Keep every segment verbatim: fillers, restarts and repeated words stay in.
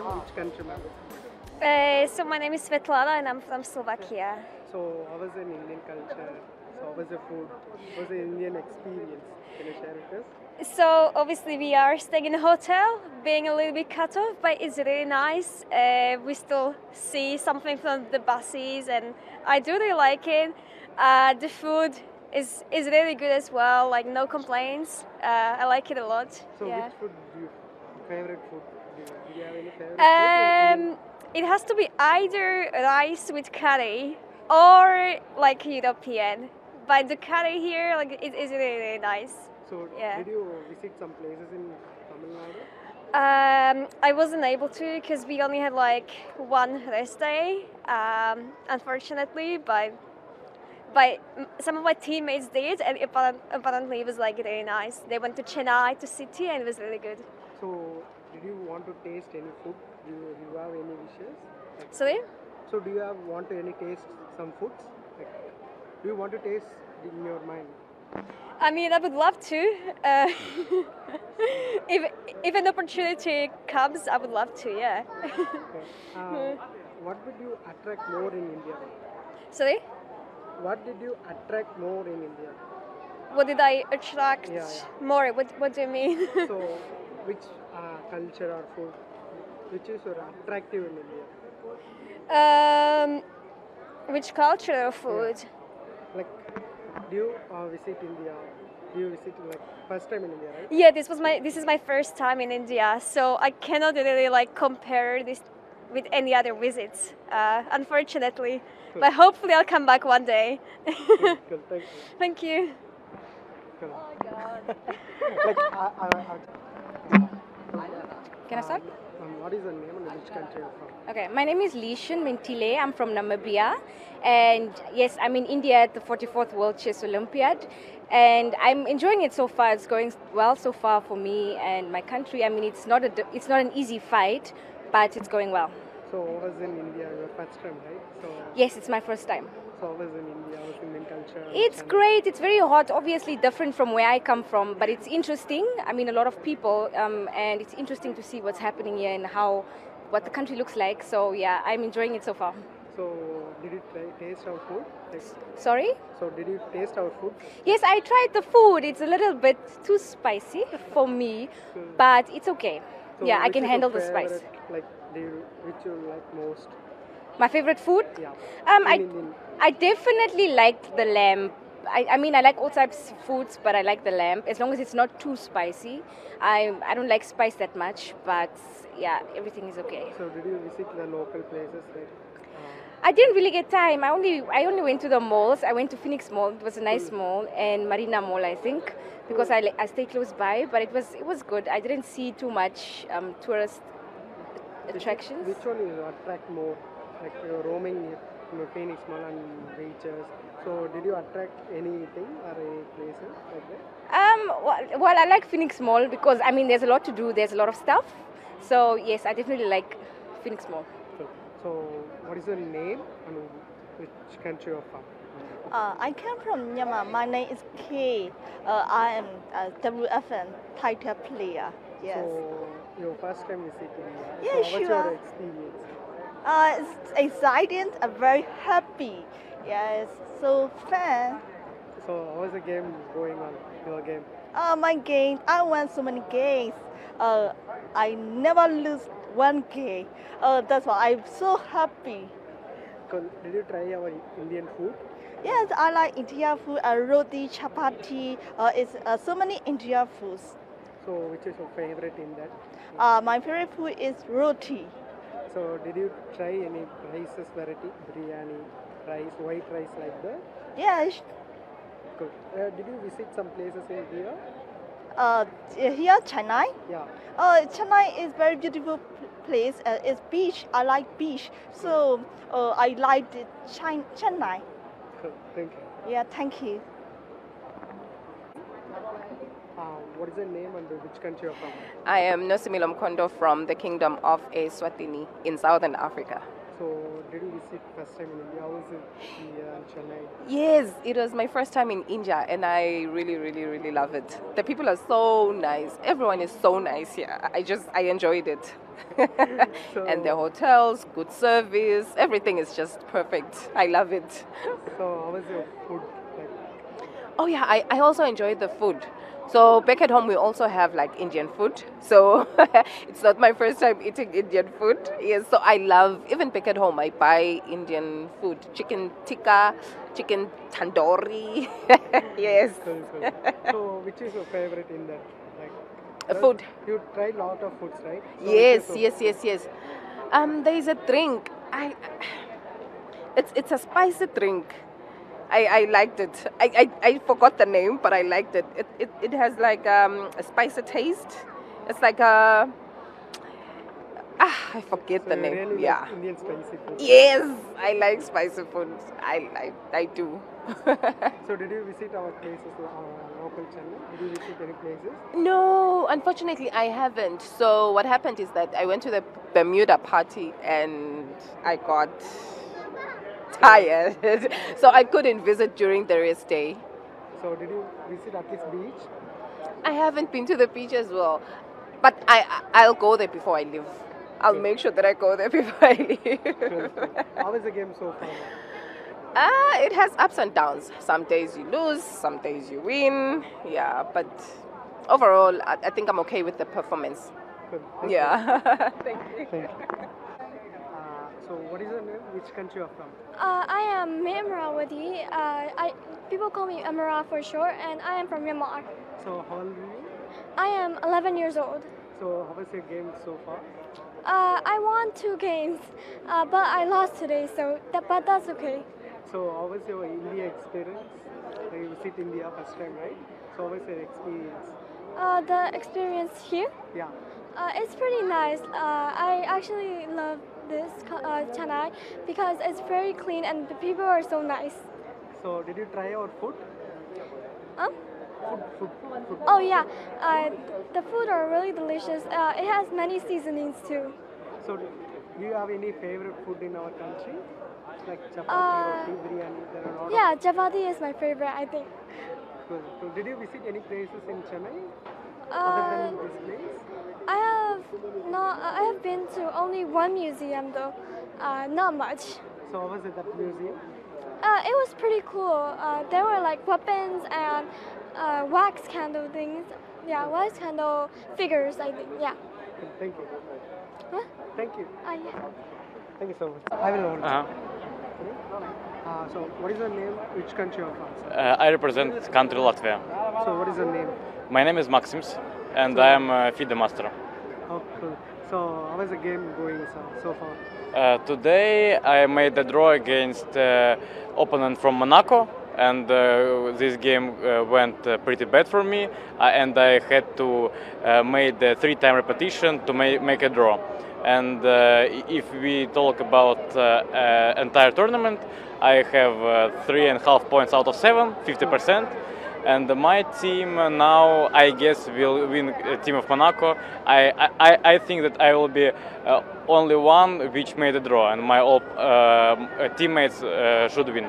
ma'am? Which country, ma'am? Uh, so my name is Svetlana and I'm from Slovakia. So how was in Indian culture? So how was the food? What was the Indian experience? Can you share with us? So obviously we are staying in a hotel, being a little bit cut off, but it's really nice. Uh, we still see something from the buses and I do really like it. Uh, the food is, is really good as well, like no complaints. Uh, I like it a lot. So yeah. Which food do you, favorite food? Do you have any favorite um, food? It has to be either rice with curry or like European. But the curry here, like it is really, really nice. So yeah. Did you visit some places in Tamil Nadu? Um, I wasn't able to because we only had like one rest day, um, unfortunately. But but some of my teammates did, and apparently it was like really nice. They went to Chennai to city, and it was really good. So did you want to taste any food? Do you, do you have any wishes? Like, Sorry? So do you have want to any taste some foods? Like, do you want to taste in your mind? I mean, I would love to. Uh, if, if an opportunity comes, I would love to, yeah. Okay. Um, what did you attract more in India? Sorry? What did you attract more in India? What did I attract yeah, yeah. more? What, what do you mean? So, which uh, culture or food? Which is sort of attractive in India? Um, which culture or food? Yeah. Like, do you uh, visit India? Do you visit like first time in India, right? Yeah, this was my this is my first time in India, so I cannot really like compare this with any other visits, uh, unfortunately. Cool. But hopefully, I'll come back one day. Cool. Cool. Thank you. Thank you. Cool. Oh my God. like, I, I, I, Can I start? Um, what is your name and which country you're from? Okay, my name is Lee Shin Mintile. I'm from Namibia. And yes, I'm in India at the forty-fourth World Chess Olympiad. And I'm enjoying it so far. It's going well so far for me and my country. I mean, it's not, a, it's not an easy fight, but it's going well. So, I was in India your first time, right? So yes, it's my first time. So, I was in India, I was in Indian culture. It's China. Great. It's very hot. Obviously, different from where I come from, but it's interesting. I mean, a lot of people, um, and it's interesting to see what's happening here and how, what the country looks like. So, yeah, I'm enjoying it so far. So, did you try, taste our food? Like, Sorry? So, did you taste our food? Yes, I tried the food. It's a little bit too spicy for me, so, but it's okay. So yeah, I can handle the spice. Like, Do you, which you like most? My favorite food? Yeah. Um, I, I definitely liked the lamb. I, I mean, I like all types of foods, but I like the lamb. As long as it's not too spicy. I, I don't like spice that much, but yeah, everything is okay. So did you visit the local places? Like, uh, I didn't really get time. I only, I only went to the malls. I went to Phoenix Mall. It was a nice mm. mall, and Marina Mall, I think, because mm. I, I stayed close by, but it was, it was good. I didn't see too much um, tourist attractions. Which one you attract more? Like you know, roaming you know, Phoenix Mall and beaches. So did you attract anything or any places like that? Um, well, well, I like Phoenix Mall because I mean there's a lot to do. There's a lot of stuff. So yes, I definitely like Phoenix Mall. So, so what is your name and which country you're from? Uh, I come from Myanmar. My name is Kay. Uh, I am a W F N title player. Yes. So, your first time visiting India. Yeah, so sure. What's your experience? Uh, it's exciting and very happy. Yeah, it's so fun. So, how is the game going on? Your game? Uh, my game. I won so many games. Uh, I never lose one game. Uh, that's why I'm so happy. So, did you try our Indian food? Yes, I like Indian food. Uh, roti, chapati. Uh, it's uh, so many Indian foods. So, which is your favorite in that? Uh, my favorite food is roti. So, did you try any rices variety? Biryani, rice, white rice like that? Yeah. Good. Uh, did you visit some places in here? Uh, here, Chennai? Yeah. Uh, Chennai is very beautiful place. Uh, it's beach. I like beach. So, uh, I like Chennai. Good. Thank you. Yeah, thank you. What is your name and which country you're from? I am Nosimilo Mkondo from the Kingdom of Eswatini in Southern Africa. So, did you visit first time in India? How was it in uh, Chennai? Yes, it was my first time in India and I really, really, really love it. The people are so nice. Everyone is so nice here. I just, I enjoyed it. So and the hotels, good service, everything is just perfect. I love it. So how was your food? Oh yeah, I, I also enjoyed the food. So back at home we also have like Indian food. So it's not my first time eating Indian food. Yes, so I love, even back at home I buy Indian food. Chicken tikka, chicken tandoori. Yes. Sorry, sorry. So which is your favorite in that? Like, food. You try a lot of foods, right? So yes, yes, yes, yes. Um, there is a drink. I. It's it's a spicy drink. I, I liked it. I, I, I forgot the name, but I liked it. It it, it has like um, a spicy taste. It's like a ah, I forget so the name. Really yeah. Like Indian spicy food. Yes, I like spicy food. I like I do. So did you visit our places, our local Chennai? Did you visit any places? No, unfortunately, I haven't. So what happened is that I went to the Bermuda party and I got tired, so I couldn't visit during the rest day. So did you visit at this beach? I haven't been to the beach as well, but I I'll go there before I leave. I'll okay. make sure that I go there before I leave. Sure, sure. How is the game so far? Ah, uh, it has ups and downs. Some days you lose, some days you win. Yeah, but overall, I, I think I'm okay with the performance. Good. Thank yeah. Thank you. Thank you. So what is your name? Which country you are from? Uh, I am Mimra Wadi. Uh, I people call me Amira for short, and I am from Myanmar. So how old are you? I am eleven years old. So how was your game so far? Uh, I won two games, uh, but I lost today. So that, but that's okay. So how was your India experience? You visit India first time, right? So how was your experience? Uh, the experience here? Yeah. Uh, it's pretty nice. Uh, I actually love this uh, Chennai because it's very clean and the people are so nice. So did you try our food? Um? Food, food, food, food. Oh yeah, uh, the food are really delicious. Uh, it has many seasonings too. So do you have any favorite food in our country? Like chapati, roti, biryani, there are a lot. Yeah, chapati is my favorite, I think. So, so did you visit any places in Chennai? Uh, Other than this place? I have not. I have been to only one museum though, uh, not much. So how was it, that museum? Uh, it was pretty cool. Uh, there were like weapons and uh, wax candle things. Yeah, wax candle figures, I think. Yeah. Thank you. Huh? Thank you. Uh, yeah. Thank you so much. I will hold. Uh-huh. Uh, so what is your name? Which country you are from? Uh, I represent country Latvia. So what is your name? My name is Maxims. And so, I am a FIDE master. Oh, cool. So how is the game going so, so far? Uh, today I made a draw against uh, opponent from Monaco, and uh, this game uh, went uh, pretty bad for me, uh, and I had to uh, make the three-time repetition to ma make a draw. And uh, if we talk about uh, uh, entire tournament, I have uh, three and a half points out of seven, fifty percent. And my team now, I guess, will win a team of Monaco. I, I, I think that I will be uh, only one which made a draw, and my all uh, teammates uh, should win.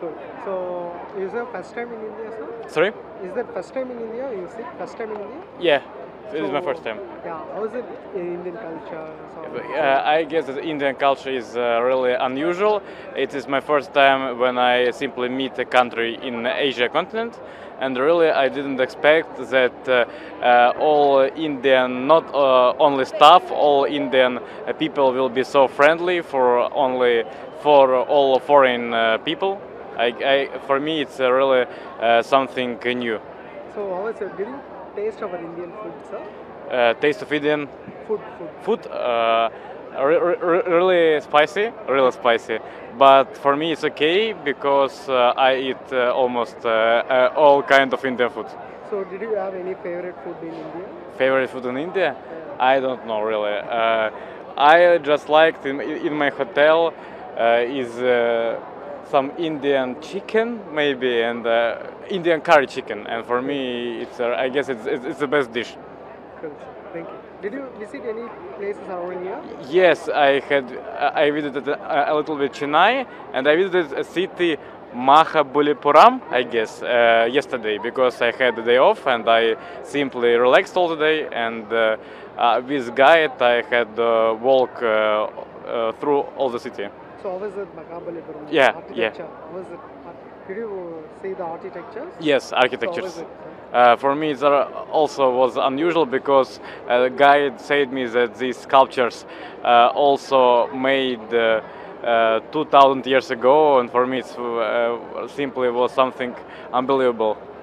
Cool. So, is that first time in India, sir? Sorry? Is that first time in India? You see, first time in India? Yeah, so, it is my first time. Yeah, how is it in Indian culture? Uh, I guess that Indian culture is uh, really unusual. It is my first time when I simply meet a country in Asia continent. And really, I didn't expect that uh, uh, all Indian, not uh, only staff, all Indian uh, people will be so friendly for only for all foreign uh, people. I, I, for me, it's uh, really uh, something new. So, how is it? Did you taste our Indian food, sir? Uh, taste of Indian food. Food. food uh, Really spicy, really spicy, but for me it's okay because uh, I eat uh, almost uh, uh, all kind of Indian food. So did you have any favorite food in India? Favorite food in India? Yeah. I don't know really. Uh, I just liked in, in my hotel uh, is uh, some Indian chicken maybe, and uh, Indian curry chicken, and for me it's uh, I guess it's, it's, it's the best dish. Thank you. Did you visit any places around here? Yes, I had. I visited a, a little bit Chennai, and I visited a city Mahabalipuram, I guess, uh, yesterday, because I had the day off and I simply relaxed all the day, and uh, uh, with guide I had uh, walk uh, uh, through all the city. So how was it, Mahabalipuram? Yeah, architecture. Yeah. Was it, could you see the architectures? Yes, architectures. So Uh, for me, it also was unusual because uh, the guide said me that these sculptures uh, also made uh, uh, two thousand years ago, and for me, it uh, simply was something unbelievable.